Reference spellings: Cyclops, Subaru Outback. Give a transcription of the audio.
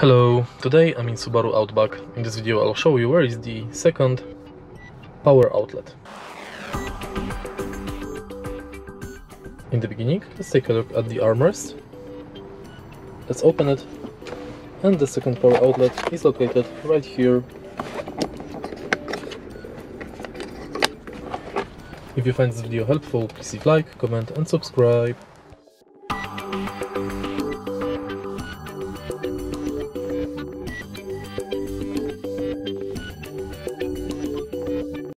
Hello, today I'm in Subaru Outback. In this video I'll show you where is the second power outlet. In the beginning, let's take a look at the armrest. Let's open it, and the second power outlet is located right here. If you find this video helpful, please leave a like, comment and subscribe.